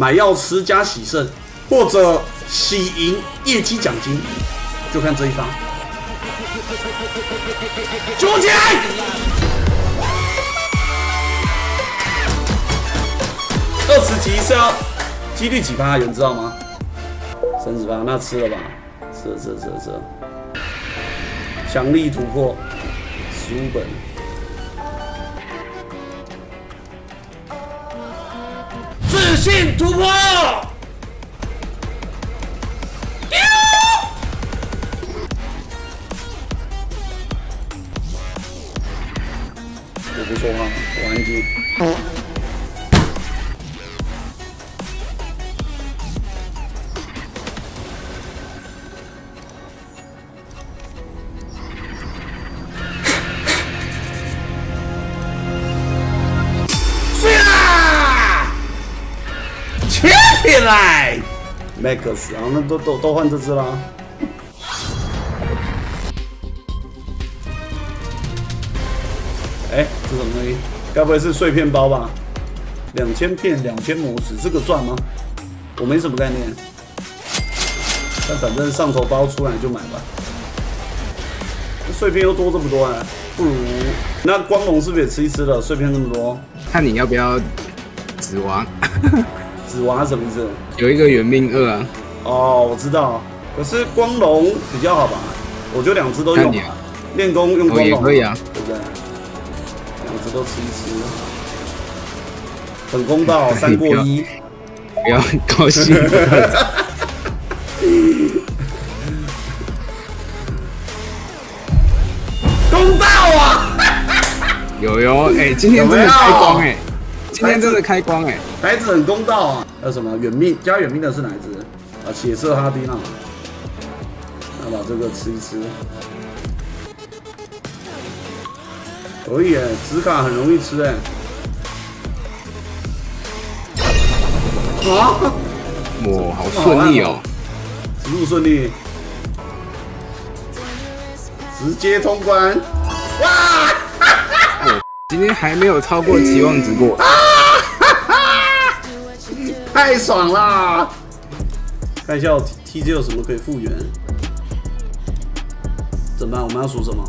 买药师加洗肾，或者洗赢业绩奖金，就看这一发。揪起来！20级是要几率几趴？有人知道吗？30%，那吃了吧，吃了。强力突破，15本。 自信突破！丢！我不说话，我安静。起来 ，Max， 然后那都换这只啦。哎，这什么东西？该不会是碎片包吧？2000片，2000模式，这个赚吗？我没什么概念。但反正上头包出来就买吧。碎片又多这么多啊，不如那光荣是不是也吃一吃了？碎片这么多，看你要不要指王。紫娃什么意思？有一个原命2啊。哦，我知道，可是光荣比较好吧？我就2只都用，练功用光荣可以啊，对不对？2只都吃一吃，很公道，3过1，不要高兴。公道啊！有，哎，今天真的开光哎。 今天真的开光哎、欸，牌子很公道啊！还有什么远命加远命的是哪一只啊？血色哈迪娜，那把这个吃一吃。可以哎、欸，紫卡很容易吃哎、欸。啊！哇，好顺利哦，一路顺利，直接通关。哇！ 今天还没有超过期望值过，太爽啦！看一下我 TJ 有什么可以复原？怎么办？我们要数什么？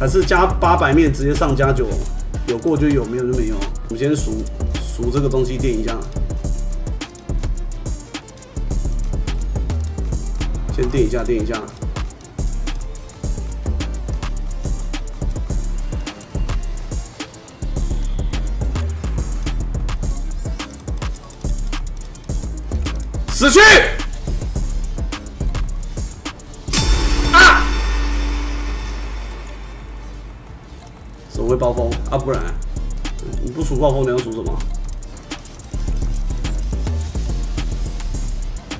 还是加800面直接上加9？有过就有，没有就没有。我们先数这个东西垫一下，先垫一下。 死去！啊！手会暴风啊，不然你不数暴风，你要数什么？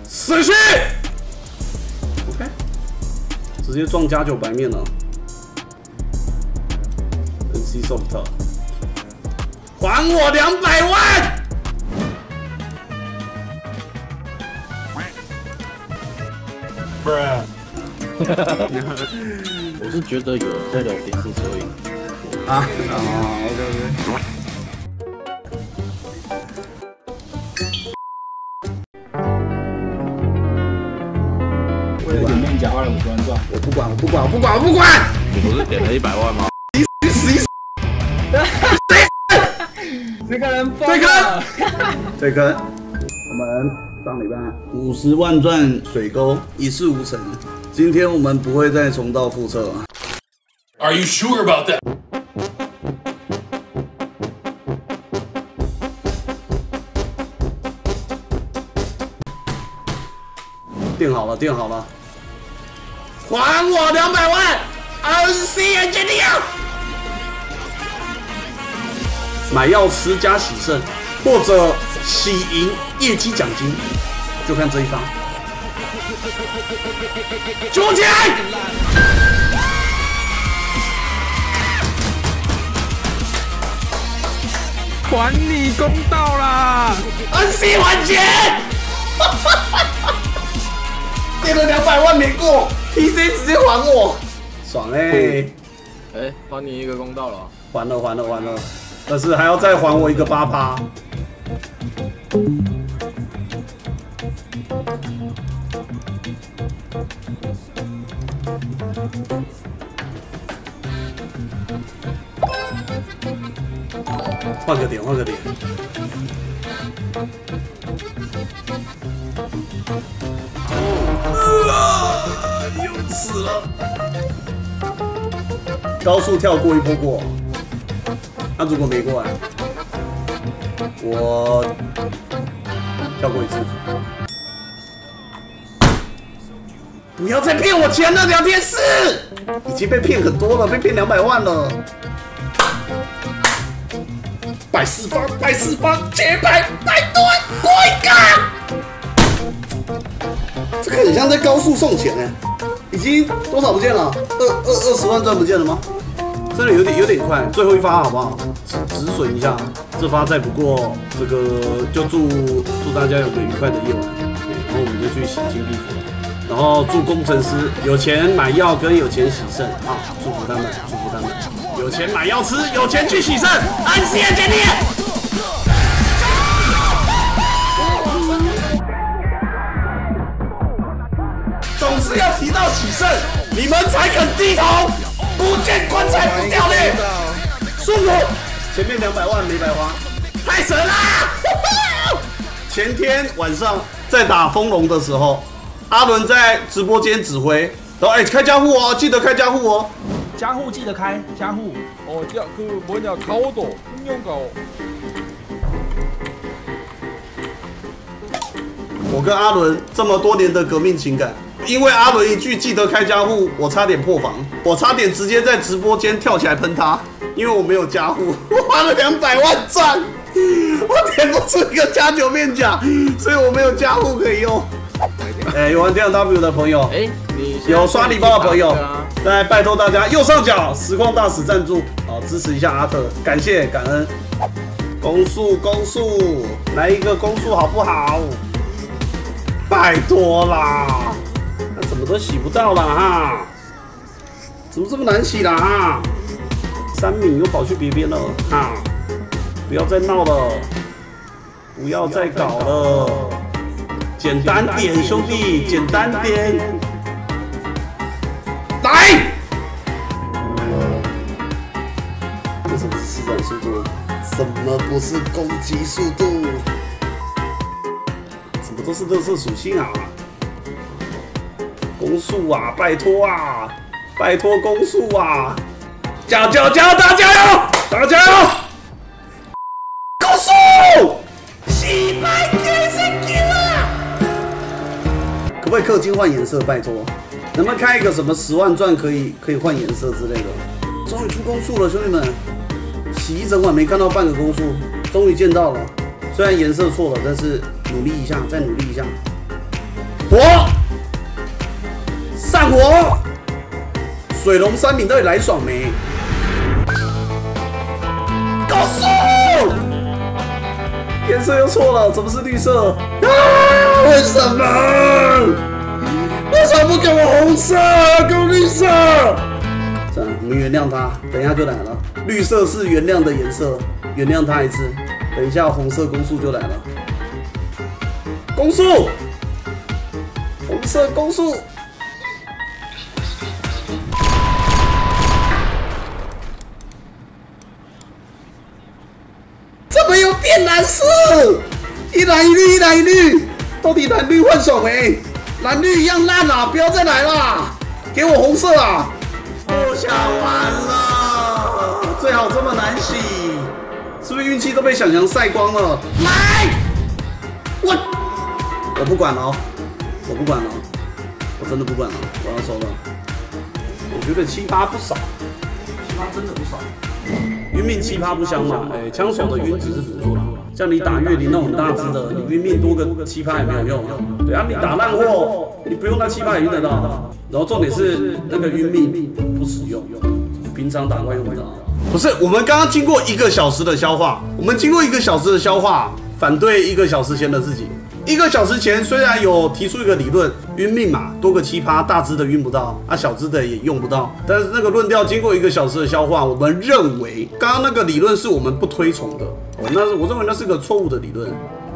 死去 ！OK， 直接撞加9白面了。NC Soft， 还我200万！ 我是觉得有在聊天是所以啊，OK。为了点面夹花了50万赚，我不管，我不管！你不是点了100万吗？你这个人疯了！这个，我们。 上礼拜50万赚水沟一事无成，今天我们不会再重蹈覆辙了。Are you sure about that？ 定好了，还我200万 ！NC Engineer， 买药师加洗肾，或者洗赢业绩奖金。 就看这一发，揪起来！还你公道啦 ！NC 还钱！垫了200万没过 ，TJ 直接还我，爽欸！哎，还你一个公道了！还了，但是还要再还我一个8趴。换个点，换个点。哦，又死了！高速跳过一波过，那如果没过来，我跳过一次。不要再骗我钱了，聊天室已经被骗很多了，被骗200万了。 百四方，百四方，千百百吨，滚开！这个很像在高速送钱哎，已经多少不见了？20万赚不见了吗？真的有点快，最后一发好不好？止损一下，这发再不过，这个就祝大家有个愉快的夜晚。然后我们就去洗金币服，然后祝工程师有钱买药跟有钱洗肾啊！祝福他们，祝福他们。 有钱买药吃，有钱去洗肾。NC Engineer。总是要提到洗肾，你们才肯低头。不见棺材不掉泪。舒服。前面200万没白花，太神啦！前天晚上在打风龙的时候，阿伦在直播间指挥，然后哎开加户哦，记得开加户哦。 加户记得开加户哦，加그 뭐냐 가오도 흥룡가오。我跟阿伦这么多年的革命情感，因为阿伦一句记得开加户，我差点破防，我差点直接在直播间跳起来喷他，因为我没有加户，我花了200万赞，我点不出一个加9面甲，所以我没有加户可以用。 哎，有玩 DNW 的朋友，哎，有刷礼包的朋友，再拜托大家右上角实况大使赞助，好支持一下阿特，感谢感恩。攻速，来一个攻速好不好？拜托啦，那怎么都洗不到啦哈？怎么这么难洗啦哈？三米又跑去别边了哈！不要再闹了，不要再搞了。 简单点，兄弟，简单点，来！这什么是施展速度？什么不是攻击速度？什么都是热射属性啊！攻速啊，拜托啊，拜托攻速啊！加油，大家加油，大家加油！攻速！洗白天神技了！ 可不可以氪金换颜色？拜托，能不能开一个什么10万钻可以换颜色之类的？终于出攻速了，兄弟们！洗一整晚没看到半个攻速，终于见到了。虽然颜色错了，但是努力一下，再努力一下。火，上火！水龙三饼到底来爽没？攻速！颜色又错了，怎么是绿色？啊！ 为什么？为什么不给我红色？给我绿色？算了，我们原谅他，等一下就来了。绿色是原谅的颜色，原谅他一次。等一下红色攻速就来了。攻速，红色攻速。怎么又变蓝色？一蓝一绿，一蓝一绿。 到底蓝绿换爽没？蓝绿一样烂啊！不要再来啦！给我红色啊！不想玩了，最好这么难洗，是不是运气都被小强晒光了？来，我不管了哦，我不管了，我真的不管了，我要收了。我觉得7、8不少，7、8真的不少。云命7、8不香嘛？哎，枪手的晕值是辅助啦。 像你打月灵那种大只的，你晕命多个7%也没有用。对啊，你打烂货，你不用那7%也晕得到。然后重点是那个晕命不实用，平常打怪用不到。不是，我们刚刚经过1个小时的消化，我们经过1个小时的消化，反对1个小时前的自己。1个小时前虽然有提出一个理论，晕命嘛，多个7%，大只的晕不到，啊小只的也用不到。但是那个论调经过1个小时的消化，我们认为刚刚那个理论是我们不推崇的。 我认为那是个错误的理论，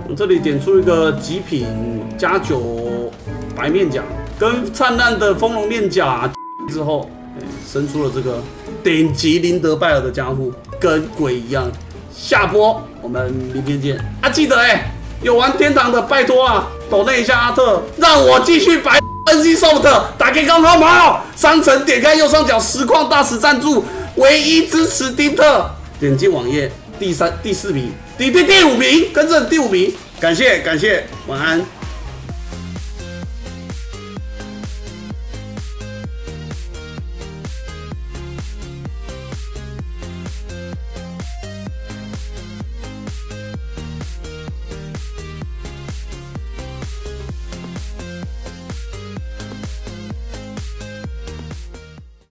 我这里点出一个极品加酒白面甲跟灿烂的丰隆面甲之后，生出了这个顶级林德拜尔的家伙，跟鬼一样。下播，我们明天见啊！记得有玩天堂的拜托啊，抖内一下阿特，让我继续白 NC Soft 打给刚刚好，商城点开右上角实况大使赞助，唯一支持丁特。点进网页，第四名，第五名，跟着第五名，感谢感谢，晚安。